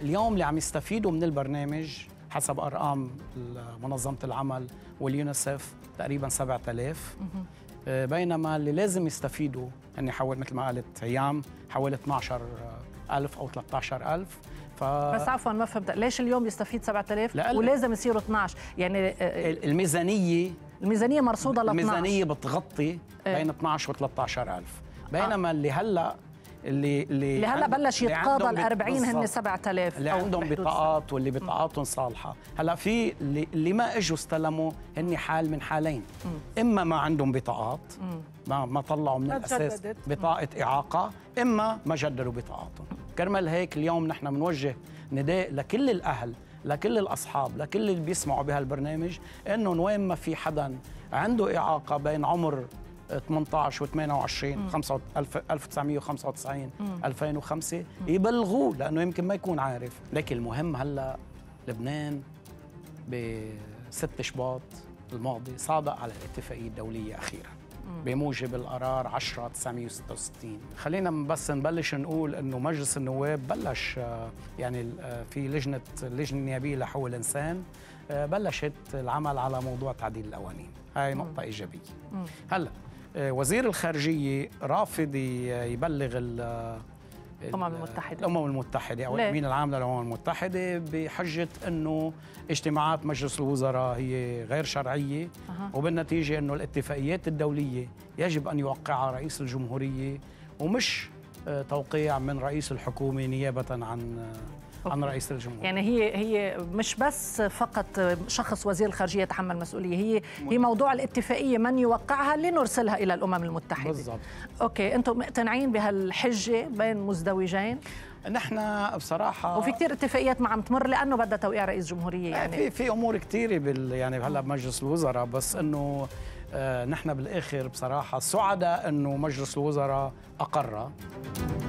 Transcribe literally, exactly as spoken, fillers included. اليوم اللي عم يستفيدوا من البرنامج حسب أرقام منظمة العمل واليونيسف تقريباً سبعة آلاف، بينما اللي لازم يستفيدوا أني حول مثل ما قالت هيام حوالي اثني عشر ألف أو ثلاثة عشر ألف. ف... بس عفواً ما فهمت ليش اليوم يستفيد سبعة آلاف ولازم يصيروا اثني عشر؟ يعني الميزانية الميزانية مرصودة ل اثني عشر، الميزانية بتغطي بين اثني عشر و ثلاثة عشر ألف، بينما آه. اللي هلأ اللي اللي هلا بلش يتقاضى ال أربعين هن سبعة آلاف، اللي عندهم بطاقات واللي بطاقاتهم صالحه. هلا في اللي, اللي ما اجوا استلموا هن حال من حالين، م. اما ما عندهم بطاقات، ما ما طلعوا من الاساس بطاقه اعاقه، اما ما جددوا بطاقاتهم. كرمال هيك اليوم نحن بنوجه نداء لكل الاهل، لكل الاصحاب، لكل اللي بيسمعوا بهالبرنامج، انه وين ما في حدا عنده اعاقه بين عمر ثمانية عشر و ثمانية وعشرين ألف وتسعمئة وخمسة وتسعين ألفين وخمسة يبلغوه، لانه يمكن ما يكون عارف. لكن المهم هلا لبنان ب ستة شباط الماضي صادق على الاتفاقيه الدوليه اخيرا بموجب القرار عشرة ألف وتسعمئة وستة وستين. خلينا بس نبلش نقول انه مجلس النواب بلش، يعني في لجنه اللجنه النيابيه لحقوق الانسان بلشت العمل على موضوع تعديل القوانين، هاي نقطه ايجابيه. هلا وزير الخارجية رافض يبلغ الأمم المتحدة الأمم المتحدة أو الأمين العام للأمم المتحدة بحجة أنه اجتماعات مجلس الوزراء هي غير شرعية، أه. وبالنتيجة أنه الاتفاقيات الدولية يجب أن يوقعها رئيس الجمهورية ومش توقيع من رئيس الحكومة نيابة عن عن رئيس الجمهورية. يعني هي هي مش بس فقط شخص وزير الخارجية يتحمل مسؤولية، هي هي موضوع الاتفاقية من يوقعها لنرسلها إلى الأمم المتحدة. بالضبط. أوكي، أنتم مقتنعين بهالحجة بين مزدوجين؟ نحن بصراحة وفي كثير اتفاقيات ما عم تمر لأنه بدها توقيع رئيس جمهورية، يعني في في أمور كثيرة بال يعني هلا بمجلس الوزراء، بس إنه آه نحن بالآخر بصراحة سعداء إنه مجلس الوزراء أقر